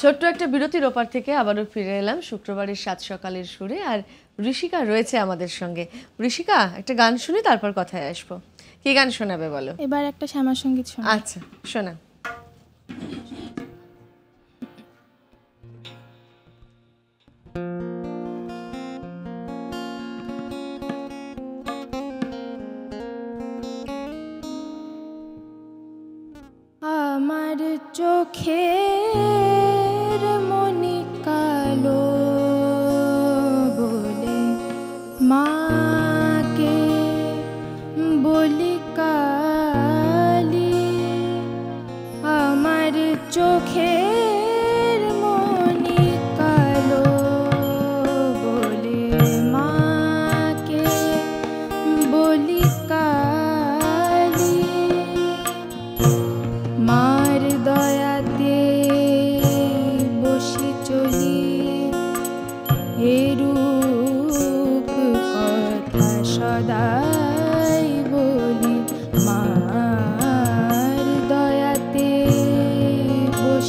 ছোট্ট একটা বিরতির ওপর থেকে আবারও ফিরে এলাম শুক্রবারের সাত সকালের সুরে। আর ঋষিকা রয়েছে আমাদের সঙ্গে। ঋষিকা, একটা গান শুনি, তারপর কথায় আসবো। কি গান শোনাবে বলো? এবার একটা শ্যামা সঙ্গীত শোনা। আচ্ছা শোনা। আমার চোখের মনি কালো বলে মাকে বলি কালি, আমার চোখে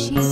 she's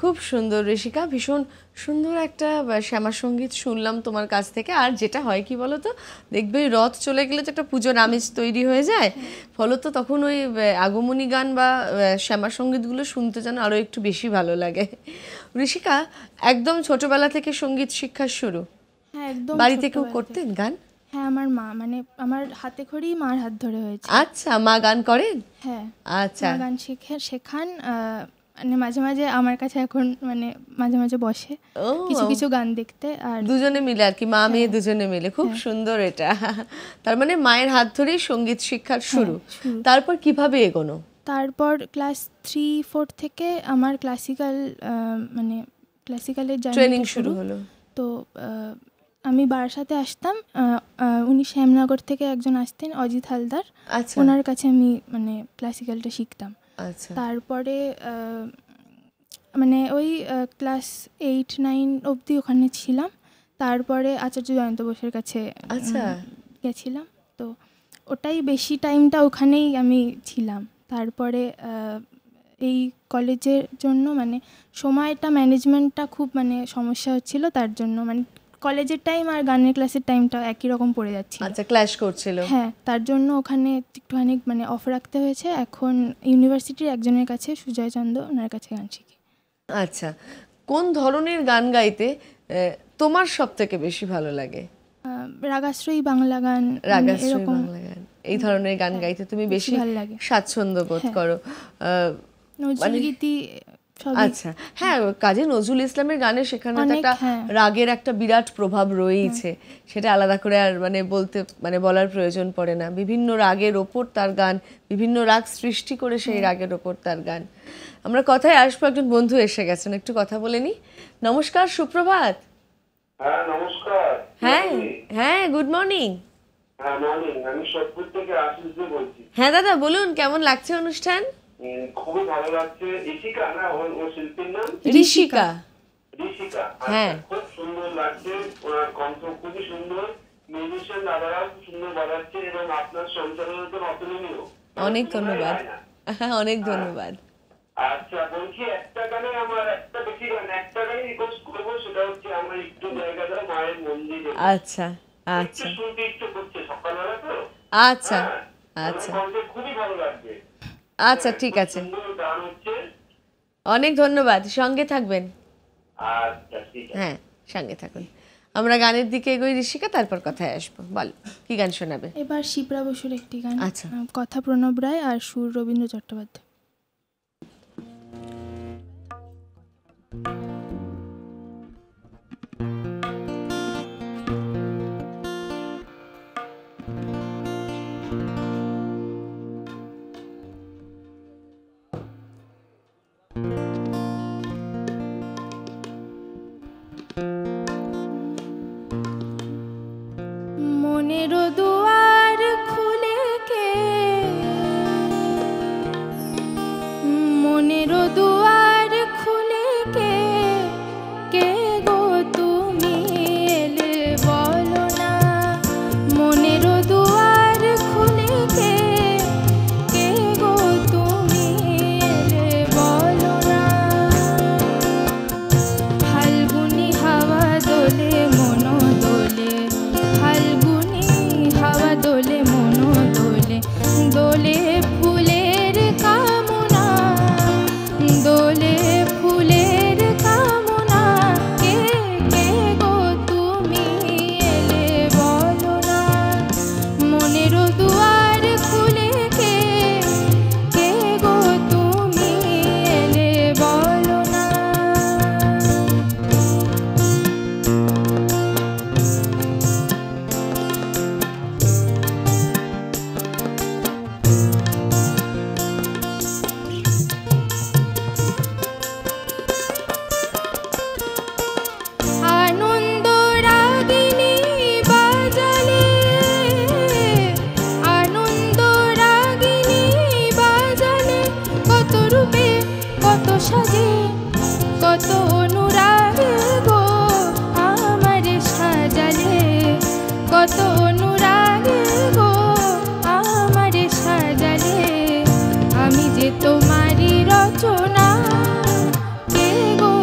खूब सुंदर ऋषिका भीषण सुंदर एक श्यामा संगीत सुनल तुम्हार काछ थेके। आर जेटा हय कि बोलो तो देखबे रथ चले गेले तो एक पूजोर आमेज तैरी हो जाए फलत तखन ओई आगमनी गान बा श्यामा संगीतगुलो सुनते जान आरो एकटु बेशी भालो लागे। ऋषिका एकदम छोटोबेला थेके संगीत शिक्षा शुरू बाड़ीते केउ करतेन गान? हाँ आमार मा माने आमार हाथे खड़ी मार हाथ धरे होयेछे। अच्छा मा गान करेन? हाँ अच्छा गान शिखे शेखान মানে মাঝে মাঝে আমার কাছে এখন মানে মাঝে মাঝে বসে কিছু কিছু গান দেখতে আর দুজনে মিলে আর কি মা মেয়ে দুজনে মিলে। খুব সুন্দর এটা। তার মানে মায়ের হাত ধরে সংগীত শিক্ষা শুরু। তারপর কিভাবে এগোনো? তারপর ক্লাস 3 4 থেকে আমার ক্লাসিক্যাল মানে ক্লাসিক্যালে ট্রেনিং শুরু হলো। তো আমি বারাসাতে আসতাম উনি শ্যামনগর থেকে একজন আসতেন অজিত হালদার। ওনার কাছে আমি মানে ক্লাসিক্যালটা শিখতাম। मैंने क्लास 8-9 अब्दि ओखाने छिलाम। तारपरे आचार्य जयंत बोसेर काछे गेछिलाम तो ओटाई बेशी टाइमटा ओखानेई आमी छिलाम। तारपरे এই কলেজের জন্য মানে সময়টা ম্যানেজমেন্টটা খুব মানে সমস্যা হচ্ছিল তার জন্য মানে কলেজের টাইম আর গানের ক্লাসের টাইমটা একই রকম পড়ে যাচ্ছিল। আচ্ছা ক্ল্যাশ করছিল। হ্যাঁ তার জন্য ওখানে একটুখানি মানে অফ রাখতে হয়েছে। এখন ইউনিভার্সিটির একজনের কাছে সুজয় চন্দ ওনার কাছে গান শিখি। আচ্ছা কোন ধরনের গান গাইতে তোমার সবথেকে বেশি ভালো লাগে? রাগাশ্রয়ী বাংলা গান এরকম এই ধরনের গান গাইতে তুমি বেশি স্বাচ্ছন্দ্য বোধ করো? নজরুল গীতি। আচ্ছা হ্যাঁ কাজী নজরুল ইসলামের গানে সেখানে একটা রাগের একটা বিরাট প্রভাব রয়েছে সেটা আলাদা করে আর মানে বলতে মানে বলার প্রয়োজন পড়ে না। বিভিন্ন রাগের ওপর তার গান বিভিন্ন রাগ সৃষ্টি করে সেই রাগের ওপর তার গান। আমরা কথায় আসবো একজন বন্ধু এসে গেছেন একটু কথা বলে নি। নমস্কার সুপ্রভাত। হ্যাঁ নমস্কার। হ্যাঁ হ্যাঁ গুড মর্নিং। হ্যাঁ মর্নিং আমি সবপুর থেকে আশিস বলছি। হ্যাঁ দাদা বলুন কেমন লাগছে অনুষ্ঠান? খুবই ভালো লাগছে। ঋষিকা না ওর শিল্পীর নাম? ঋষিকা। ঋষিকা হ্যাঁ খুব সুন্দর লাগছে ওনার কণ্ঠ খুবই সুন্দর। মিউজিশিয়ান দাদারা সুন্দর বাজাচ্ছে এবং আপনার সঞ্চালনের জন্য অতুলনীয়। অনেক ধন্যবাদ। অনেক ধন্যবাদ। আচ্ছা বলছি একটা গানে আমার একটা বেশি গান একটা গানে রিকোয়েস্ট করবো সেটা হচ্ছে আমরা একটু জায়গা দাও মায়ের মন্দিরে। আচ্ছা আচ্ছা শুনতে একটু করছে সকালবেলা তো। আচ্ছা আচ্ছা খুবই ভালো লাগছে। আচ্ছা ঠিক আছে অনেক ধন্যবাদ সঙ্গে থাকবেন। হ্যাঁ সঙ্গে থাকুন। আমরা গানের দিকে এগোই। ঋষিকা তারপর কথায় আসবো। বল কি গান শোনাবে এবার? শিপ্রা বসুর একটি গান। আচ্ছা কথা প্রণব রায় আর সুর রবীন্দ্র চট্টোপাধ্যায়। তোমারি রচনা কে গো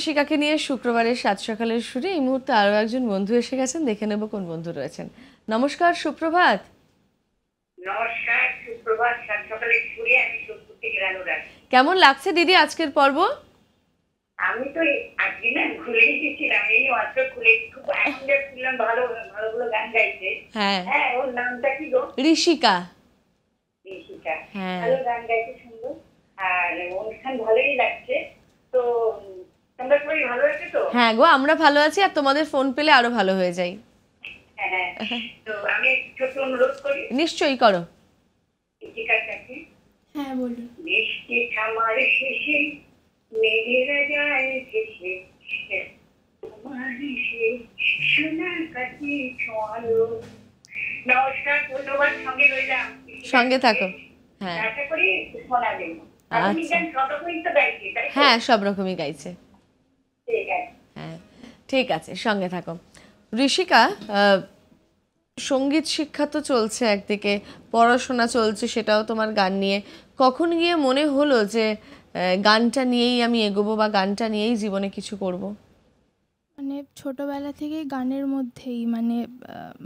ঋষিকা के लिए शुक्रवार सात सकालेर सुरे এই মুহূর্তে আরো একজন বন্ধু এসে গেছেন, দেখে নেব কোন বন্ধু রয়েছেন। নমস্কার, সুপ্রভাত। নমস্কার, সুপ্রভাত। সাত সকালের সুরে আমি সত্যি গ্রানো রাখি। কেমন লাগছে দিদি আজকের পর্ব? আমি তো আজকে না ঘুরে গিয়েছিলাম, এই অল্প ঘুরে খুব আনন্দে ছিলাম। ভালো ভালো ভালো গান গাইছে। হ্যাঁ হ্যাঁ, ওর নামটা কি গো? ঋষিকা। ঋষিকা, হ্যাঁ, ভালো গান গাইছে, সুন্দর। আর অনুষ্ঠান ভালোই লাগছে। তো হ্যাঁ গো, আমরা ভালো আছি। আর তোমাদের ফোন পেলে আরো ভালো হয়ে যাই। তো আমি ছোট অনুরোধ করি। নিশ্চয়ই করো। হ্যাঁ বলুন। মিষ্টি খামার শেষে মেঘেরা যায় ভেসে, তোমার এসে সোনার কাছে ছোঁয়ালো। নমস্কার, ধন্যবাদ। সঙ্গে রইলাম, সঙ্গে থাকো। হ্যাঁ, আশা করি শোনা যাবে। আমি গান সব রকমই তো গাইছি। হ্যাঁ, সব রকমই গাইছে। হ্যাঁ, ঠিক আছে, সঙ্গে থাকো। ঋষিকা, সঙ্গীত শিক্ষা তো চলছে একদিকে, পড়াশোনা চলছে, সেটাও তোমার গান নিয়ে। কখন গিয়ে মনে হলো যে গানটা নিয়েই আমি এগোবো বা গানটা নিয়েই জীবনে কিছু করব? মানে ছোটবেলা থেকে গানের মধ্যেই, মানে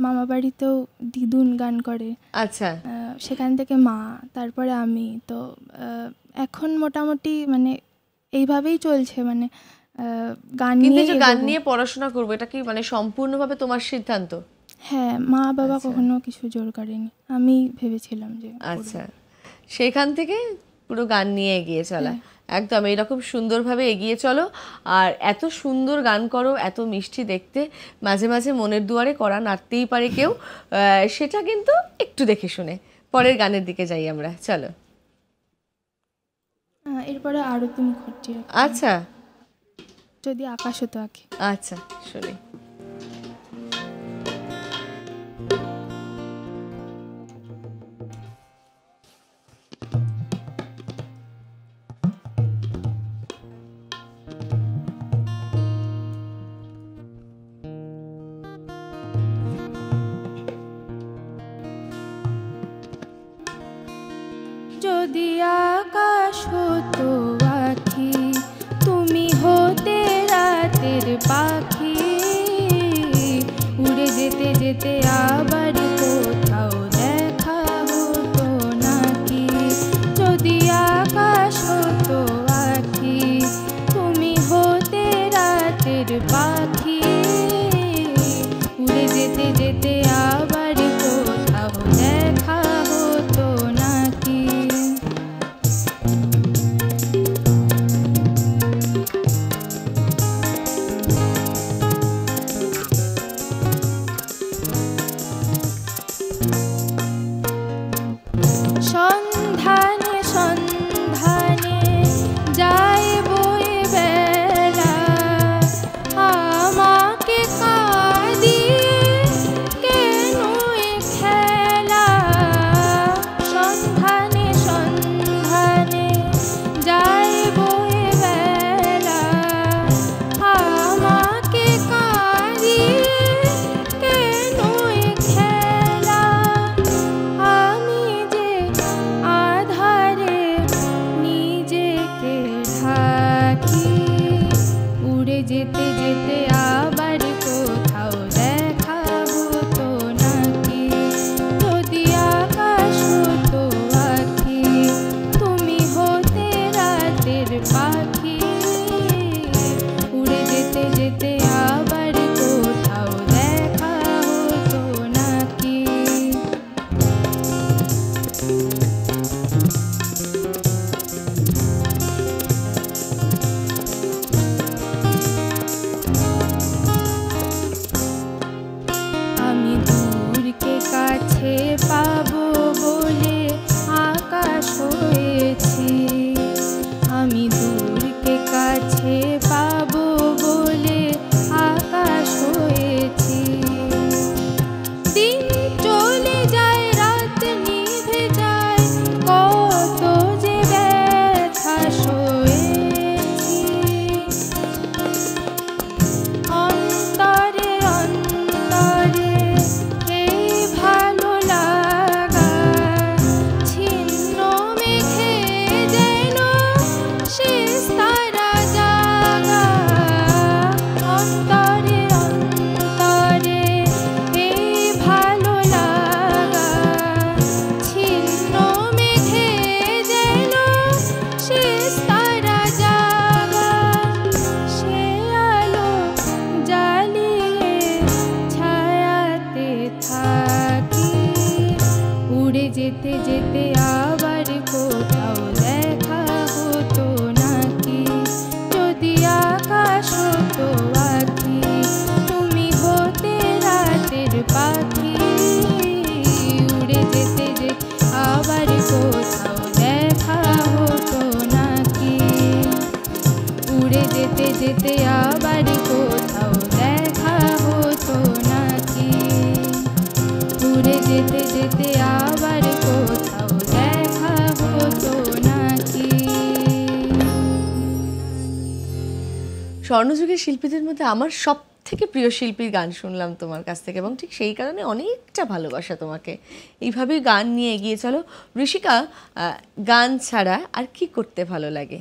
মামা বাড়িতেও দিদুন গান করে। আচ্ছা। সেখান থেকে মা, তারপরে আমি, তো এখন মোটামুটি মানে এইভাবেই চলছে। মানে গান নিয়ে, গান নিয়ে পড়াশোনা করব, এটা কি মানে সম্পূর্ণভাবে তোমার সিদ্ধান্ত? হ্যাঁ, মা বাবা কখনো কিছু জোর করেনি, আমি ভেবেছিলাম যে। আচ্ছা, সেখান থেকে পুরো গান নিয়ে এগিয়ে চলা। একদম এইরকম সুন্দরভাবে এগিয়ে চলো। আর এত সুন্দর গান করো, এত মিষ্টি দেখতে, মাঝে মাঝে মনের দুয়ারে করা নাড়তেই পারে কেউ, সেটা কিন্তু একটু দেখে শুনে। পরের গানের দিকে যাই আমরা, চলো। এরপরে আরতি মুখার্জি। আচ্ছা, যদি আকাশ হতো আঁকি। আচ্ছা, শুনি। যদি আকাশ হতো আঁকি, তুমি হতে রাতের পাখি, উড়ে যেতে যেতে আবার কোথাও দেখা হতো নাকি। যদি আকাশ হতো আঁকি, তুমি হতে রাতের পাখি, উড়ে যেতে যেতে আবার কোথাও দেখা হতো নাকি। যেতে যেতে আবার কোথাও দেখাবো তো নাকি, যদি আকাশ হতো আঁখি, তুমি হতে রাতের পাখি। উড়ে যেতে যেতে আবার কোথাও দেখা হতো নাকি। पाबो बोले आकाश होएছি, আমি দূরকে কাছে পাবো बोले आकाश होएছি। दिन चले जाए रात নিভে যায়, কত যে ব্যথা সয়েছি। অন্তরে অন্তরে যেতে যেতে আবার কোথাও দেখা হতো নাকি, যদি আকাশ হতো আঁখি, তুমি হতে রাতের পাখি। উড়ে যেতে যেতে আবার কোথাও দেখা হতো নাকি। উড়ে যেতে যেতে আবার কোথাও দেখা হতো নাকি। উড়ে যেতে যেতে আবার স্বর্ণযুগের শিল্পীদের মধ্যে আমার সবথেকে প্রিয় শিল্পীর গান শুনলাম তোমার কাছ থেকে, এবং ঠিক সেই কারণে অনেকটা ভালোবাসা তোমাকে। এইভাবেই গান নিয়ে এগিয়ে চলো। ঋষিকা, গান ছাড়া আর কি করতে ভালো লাগে?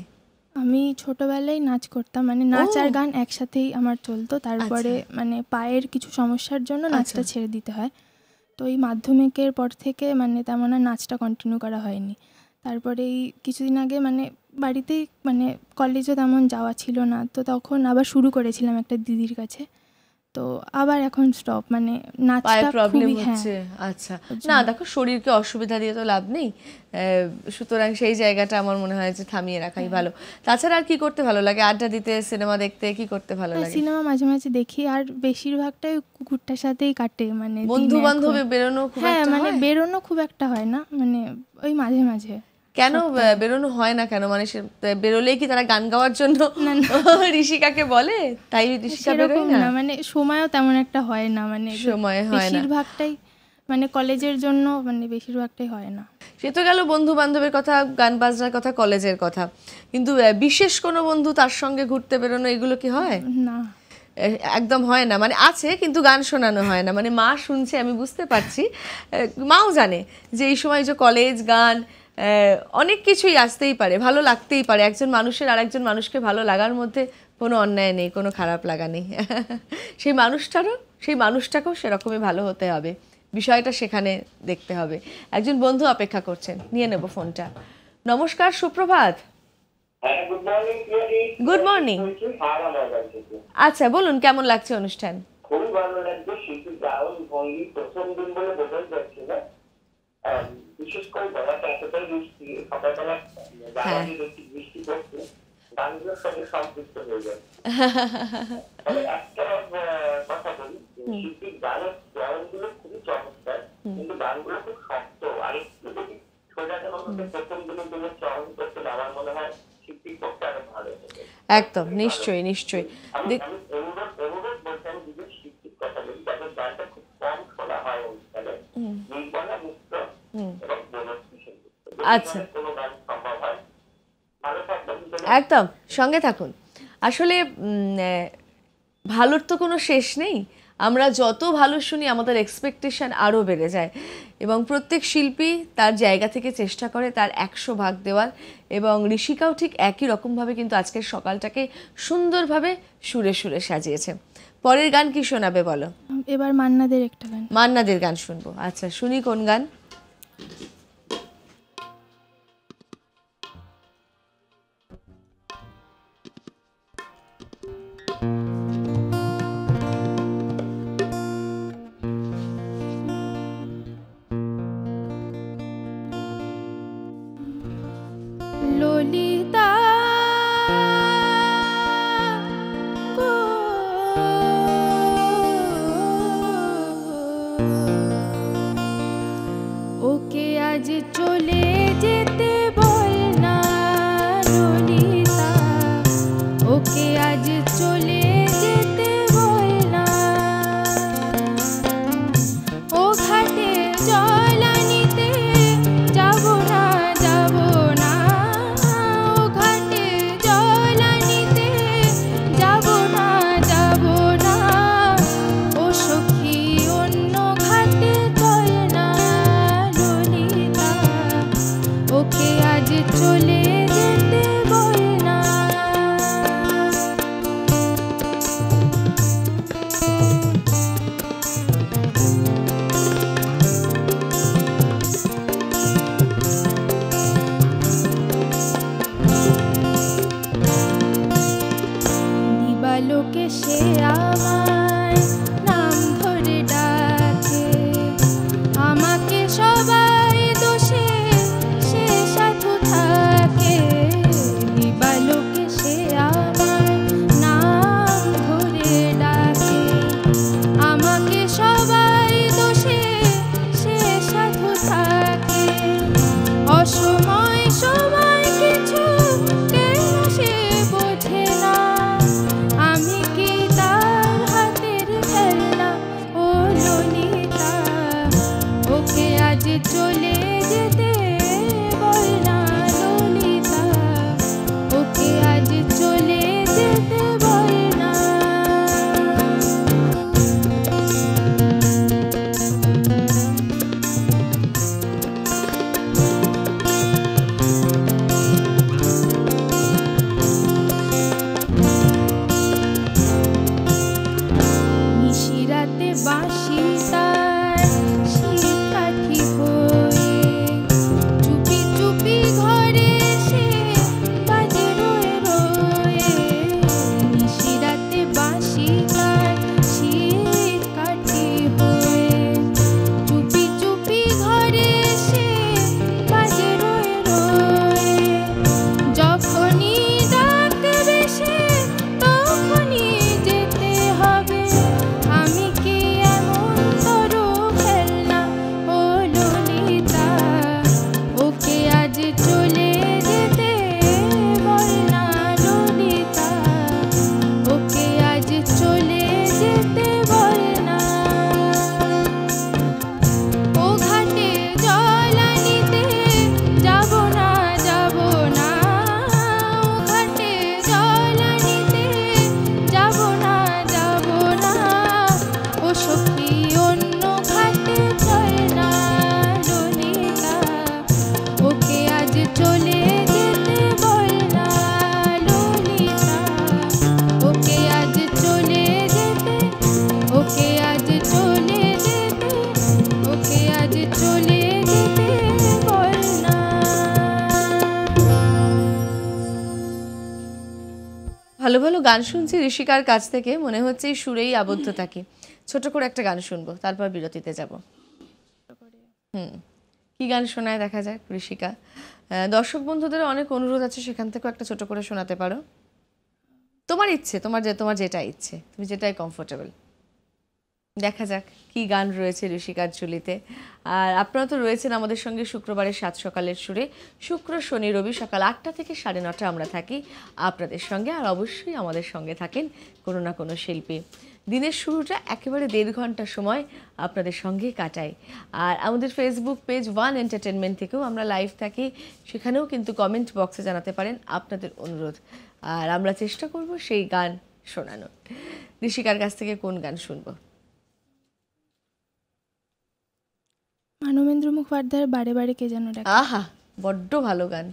আমি ছোটবেলায় নাচ করতাম, মানে নাচ আর গান একসাথেই আমার চলতো। তারপরে মানে পায়ের কিছু সমস্যার জন্য নাচটা ছেড়ে দিতে হয়, তো এই মাধ্যমিকের পর থেকে মানে তেমন আর নাচটা কন্টিনিউ করা হয়নি। তারপরে এই কিছুদিন আগে মানে বাড়িতেই মানে কলেজে তেমন যাওয়া ছিল না, তো তখন আবার শুরু করেছিলাম একটা দিদির কাছে, তো আবার এখন স্টপ, মানে নাচটা প্রবলেম হচ্ছে। আচ্ছা, না দেখো শরীরকে অসুবিধা দিয়ে তো লাভ নেই, সুতরাং সেই জায়গাটা আমার মনে হয় যে থামিয়ে রাখাই ভালো। তাছাড়া আর কি করতে ভালো লাগে? আড্ডা দিতে, সিনেমা দেখতে, কি করতে ভালো লাগে? সিনেমা মাঝে মাঝে দেখি, আর বেশিরভাগটাই কুকুরটার সাথেই কাটে। মানে বন্ধু বান্ধবে বেরোনো খুব একটা হয় না, মানে বেরোনো খুব একটা হয় না, মানে ওই মাঝে মাঝে। কেন বেরোনো হয় না? কেন মানে বেরোলেই কি তারা গান গাওয়ার জন্য ঋষিকাকে বলে? তাই ঋষিকা বেরোয় না, মানে সময়ও তেমন একটা হয় না, মানে সময় হয় না বেশিরভাগটাই, মানে কলেজের জন্য মানে বেশিরভাগটাই হয় না। সে তো গেল বন্ধু বান্ধবের কথা, গান বাজনার কথা, কলেজের কথা, কিন্তু বিশেষ কোনো বন্ধু তার সঙ্গে ঘুরতে বেরোনো এগুলো কি হয়? না, একদম হয় না। মানে আছে কিন্তু গান শোনানো হয় না। মানে মা শুনছে, আমি বুঝতে পারছি, মাও জানে যে এই সময় যে কলেজ, গান, অনেক কিছুই আসতেই পারে, ভালো লাগতেই পারে। একজন মানুষের আর একজন মানুষকে ভালো লাগার মধ্যে কোনো অন্যায় নেই, কোনো খারাপ লাগা নেই। সেই মানুষটারও, সেই মানুষটাকেও সেরকমই ভালো হতে হবে, বিষয়টা সেখানে দেখতে হবে। একজন বন্ধু অপেক্ষা করছেন, নিয়ে নেব ফোনটা। নমস্কার, সুপ্রভাত। Good morning. আচ্ছা বলুন, কেমন লাগছে অনুষ্ঠান? খুবই ভালো লাগছে, বিশেষ করে একদম নিশ্চয়ই নিশ্চয়ই। আচ্ছা, একদম সঙ্গে থাকুন। আসলে ভালোর তো কোনো শেষ নেই, আমরা যত ভালো শুনি আমাদের এক্সপেকটেশন আরও বেড়ে যায় এবং প্রত্যেক শিল্পী তার জায়গা থেকে চেষ্টা করে তার 100 ভাগ দেওয়ার এবং ঋষিকাও ঠিক একই রকমভাবে কিন্তু আজকের সকালটাকে সুন্দরভাবে সুরে সুরে সাজিয়েছে। পরের গান কি শোনাবে বলো? এবার মান্নাদের একটা গান, মান্নাদের গান শুনবো। আচ্ছা শুনি কোন গান? ভালো ভালো গান শুনছি ঋষিকার কাছ থেকে, মনে হচ্ছে সুরেই আবদ্ধ থাকি। ছোট করে একটা গান শুনবো, তারপর বিরতিতে যাব। কি গান শোনায় দেখা যাক ঋষিকা। দর্শক বন্ধুদের অনেক অনুরোধ আছে, সেখান থেকেও একটা ছোট করে শোনাতে পারো। তোমার ইচ্ছে, তোমার যেটা ইচ্ছে, তুমি যেটাই কমফোর্টেবল। দেখা যাক কি গান রয়েছে ঋষিকার ঝুলিতে। আর আপনারা তো রয়েছেন আমাদের সঙ্গে শুক্রবারের সাত সকালের সুরে। শুক্র শনি রবি সকাল ৮টা থেকে ৯:৩০ আমরা থাকি আপনাদের সঙ্গে। আর অবশ্যই আমাদের সঙ্গে থাকেন কোনো না কোনো শিল্পী। দিনের শুরুটা একেবারে ১.৫ ঘন্টা সময় আপনাদের সঙ্গে কাটাই। আর আমাদের ফেসবুক পেজ ওয়ান এন্টারটেনমেন্ট থেকেও আমরা লাইভ থাকি, সেখানেও কিন্তু কমেন্ট বক্সে জানাতে পারেন আপনাদের অনুরোধ। আর আমরা চেষ্টা করব সেই গান শোনানোর। ঋষিকার কাছ থেকে কোন গান শুনবো? মানবেন্দ্র মুখোপাধ্যায়ের বারে বারে কে জানো ডাকে। আহা বড্ড ভালো গান।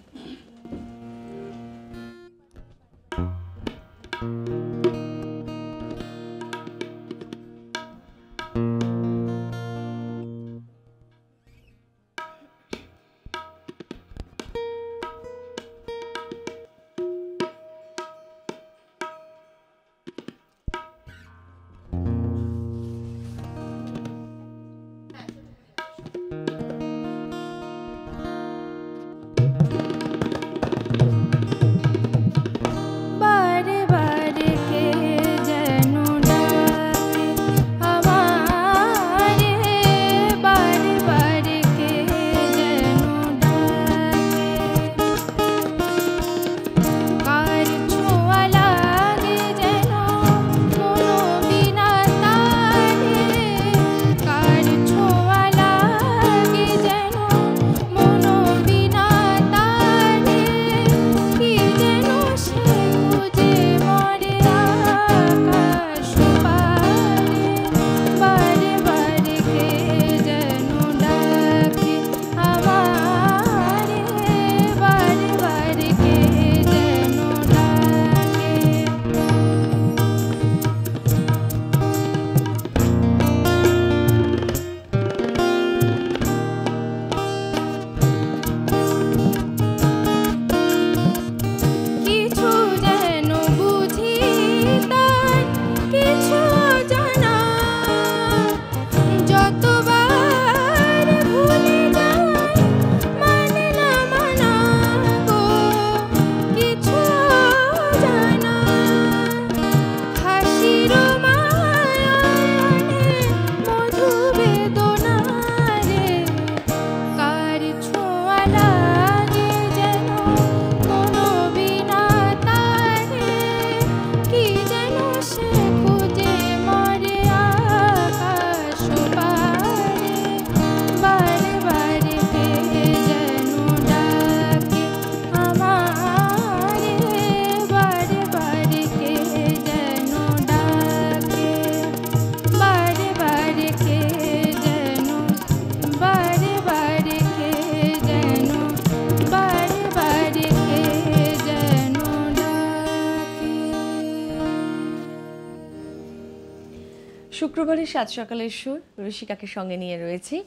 शुक्रवार सात सकाले सुर ऋषिका के संगे निये रयेछि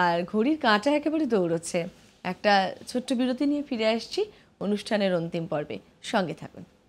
और घड़िर काँटा एकेबारे दौड़ोच्छे। एक छोट्ट बिरति निये फिरे आसछि अनुष्ठानेर अंतिम पर्वे। संगे थाकुन।